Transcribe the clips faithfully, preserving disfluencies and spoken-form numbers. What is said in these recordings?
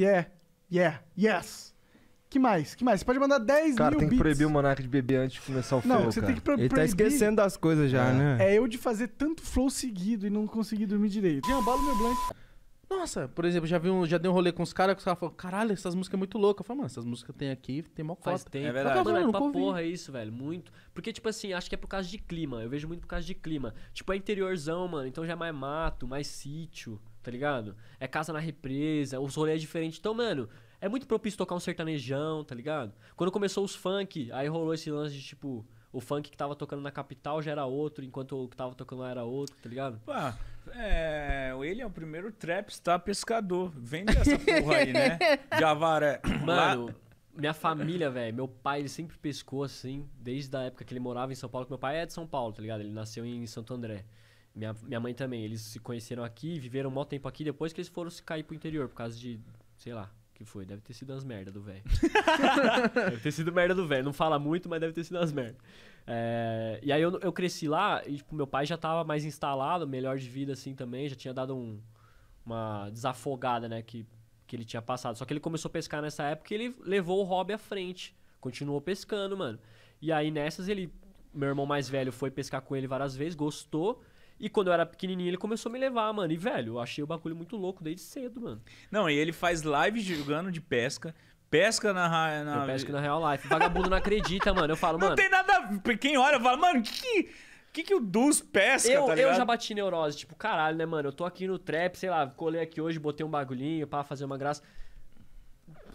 Yeah, yeah, yes. Que mais? Que mais? Você pode mandar dez cara, mil bits. Cara, tem que proibir o Monark de beber antes de começar o flow, não, você cara. Tem que pro Ele proibir... tá esquecendo das coisas já, é. Né? É eu de fazer tanto flow seguido e não conseguir dormir direito. Eu abalo meu blunt. Nossa, por exemplo, já, vi um, já dei um rolê com os caras que os caras falaram, caralho, essas músicas é muito louca. Eu falei, mano, essas músicas tem aqui, tem mó cota. Faz tempo. É verdade. Mano, é pra porra isso, velho, muito. Porque, tipo assim, acho que é por causa de clima. Eu vejo muito por causa de clima. Tipo, é interiorzão, mano, então já é mais mato, mais sítio, tá ligado? É casa na represa, os rolês é diferente. Então, mano, é muito propício tocar um sertanejão, tá ligado? Quando começou os funk, aí rolou esse lance de, tipo... O funk que tava tocando na capital já era outro, enquanto o que tava tocando lá era outro, tá ligado? Ah, é, ele é o primeiro trapstar pescador. Vende essa porra aí, né? De Avaré. Mano, lá... minha família, velho, meu pai, ele sempre pescou assim, desde a época que ele morava em São Paulo, que meu pai é de São Paulo, tá ligado? Ele nasceu em Santo André. Minha, minha mãe também, eles se conheceram aqui, viveram um maior tempo aqui, depois que eles foram se cair pro interior, por causa de, sei lá... Que foi? Deve ter sido umas merda do velho. Deve ter sido merda do velho. Não fala muito, mas deve ter sido umas merda. É... E aí eu, eu cresci lá e tipo, meu pai já tava mais instalado, melhor de vida assim também. Já tinha dado um, uma desafogada, né? Que, que ele tinha passado. Só que ele começou a pescar nessa época e ele levou o hobby à frente. Continuou pescando, mano. E aí nessas ele... Meu irmão mais velho foi pescar com ele várias vezes, gostou. E quando eu era pequenininho, ele começou a me levar, mano. E, velho, eu achei o bagulho muito louco desde cedo, mano. Não, e ele faz live jogando de pesca. Pesca na... na... Eu pesco na real life. Vagabundo não acredita, mano. Eu falo, mano... Não tem nada... Quem olha fala, mano, que que, que o Duz pesca, eu, tá ligado? Eu já bati neurose. Tipo, caralho, né, mano? Eu tô aqui no trap, sei lá, colei aqui hoje, botei um bagulhinho pra fazer uma graça.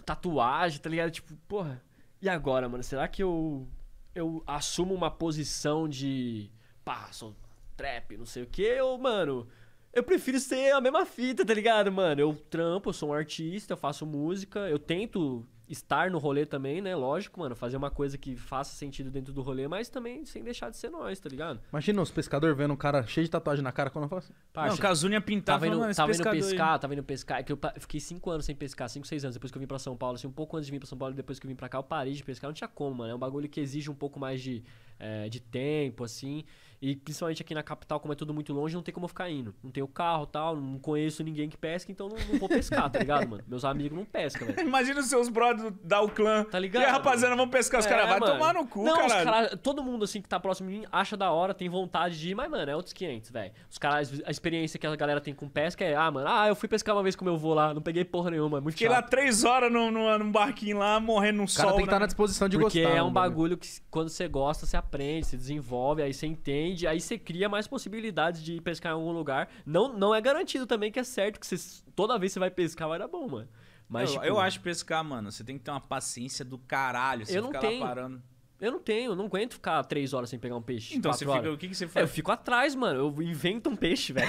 Tatuagem, tá ligado? Tipo, porra... E agora, mano? Será que eu... Eu assumo uma posição de... Pá, sou... trap, não sei o que, eu, mano, eu prefiro ser a mesma fita, tá ligado, mano? Eu trampo, eu sou um artista, eu faço música, eu tento estar no rolê também, né? Lógico, mano, fazer uma coisa que faça sentido dentro do rolê, mas também sem deixar de ser nós, tá ligado? Imagina os pescadores vendo um cara cheio de tatuagem na cara quando eu faço. Não, Casunha pintava, tava indo, tava indo pescar, tava indo pescar, é que eu fiquei cinco anos sem pescar, cinco, seis anos, depois que eu vim pra São Paulo, assim, um pouco antes de vir pra São Paulo, depois que eu vim pra cá, eu parei de pescar, não tinha como, mano, é um bagulho que exige um pouco mais de, é, de tempo, assim... E principalmente aqui na capital, como é tudo muito longe, não tem como eu ficar indo. Não tenho carro e tal, não conheço ninguém que pesca, então não, não vou pescar, tá ligado, mano? Meus amigos não pescam, velho. Imagina os seus brothers da Uclã. Tá ligado? E aí, rapaziada, vamos pescar, os é, caras vai mano. Tomar no cu, não, caralho. Os cara. Todo mundo, assim, que tá próximo de mim, acha da hora, tem vontade de ir, mas, mano, é outros quinhentos, velho. Os caras, a experiência que a galera tem com pesca é, ah, mano, ah, eu fui pescar uma vez com meu avô lá, não peguei porra nenhuma, muito Fiquei chato. Lá três horas num, num barquinho lá, morrendo no o sol, cara tem que estar né? tá na disposição de Porque gostar. Porque é um mano. Bagulho que, quando você gosta, você aprende, você desenvolve, aí você entende. Aí você cria mais possibilidades de ir pescar em algum lugar. Não, não é garantido também que é certo que você, toda vez que você vai pescar vai dar bom, mano. Mas, eu, tipo, eu acho pescar, mano, você tem que ter uma paciência do caralho. Você eu não ficar tenho. Lá parando. Eu não tenho, eu não aguento ficar três horas sem pegar um peixe. Então você fica, o que, que você faz? É, eu fico atrás, mano. Eu invento um peixe, velho.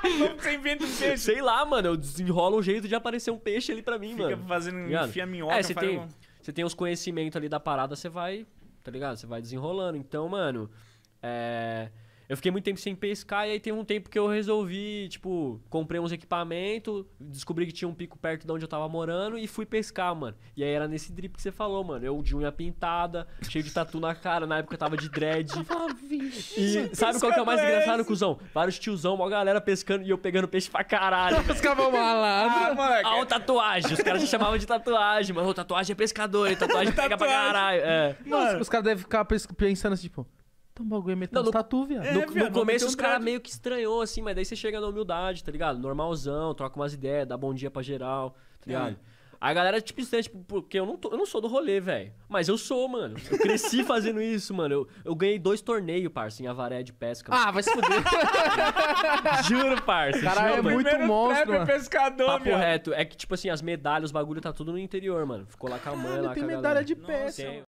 Como você inventa um peixe? Sei lá, mano. Eu desenrolo um jeito de aparecer um peixe ali pra mim, fica mano. Fica fazendo enfia minhoca. É, você tem, um... você tem os conhecimentos ali da parada, você vai, tá ligado? Você vai desenrolando. Então, mano... É... Eu fiquei muito tempo sem pescar. E aí tem um tempo que eu resolvi, tipo, comprei uns equipamentos, descobri que tinha um pico perto de onde eu tava morando e fui pescar, mano. E aí era nesse drip que você falou, mano. Eu de unha pintada, cheio de tatu na cara. Na época eu tava de dread. E sabe qual que é o mais engraçado, cuzão? Vários tiozão, uma galera pescando e eu pegando peixe pra caralho. Pescava malado. Ah, o tatuagem. Os caras já chamavam de tatuagem. Mano, tatuagem é pescador, tatuagem pega pra caralho. É. Mano, os caras devem ficar pensando assim, tipo... Um bagulho metendo não, no, tatu, viado. É, no, no viado, começo os caras meio que estranhou, assim, mas daí você chega na humildade, tá ligado? Normalzão, troca umas ideias, dá bom dia pra geral, tá ligado? É. A galera, tipo, tipo, porque eu não, tô, eu não sou do rolê, velho. Mas eu sou, mano. Eu cresci fazendo isso, mano. Eu, eu ganhei dois torneios, parça, em Avaré de pesca. Ah, mano. Vai se fuder. Juro, parça. Caralho, é muito monstro, mano. Pescador, papo meu. Reto. É que, tipo assim, as medalhas, os bagulho tá tudo no interior, mano. Ficou lá com a mãe, lá com a galera. Tem medalha de pesca.